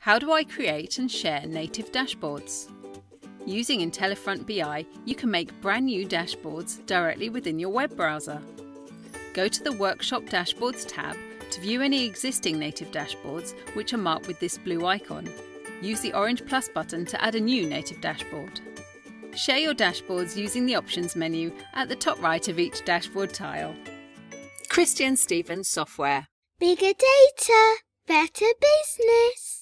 How do I create and share native dashboards? Using IntelliFront BI, you can make brand new dashboards directly within your web browser. Go to the Workshop Dashboards tab to view any existing native dashboards which are marked with this blue icon. Use the orange plus button to add a new native dashboard. Share your dashboards using the Options menu at the top right of each dashboard tile. ChristianSteven Software. Bigger data, better business.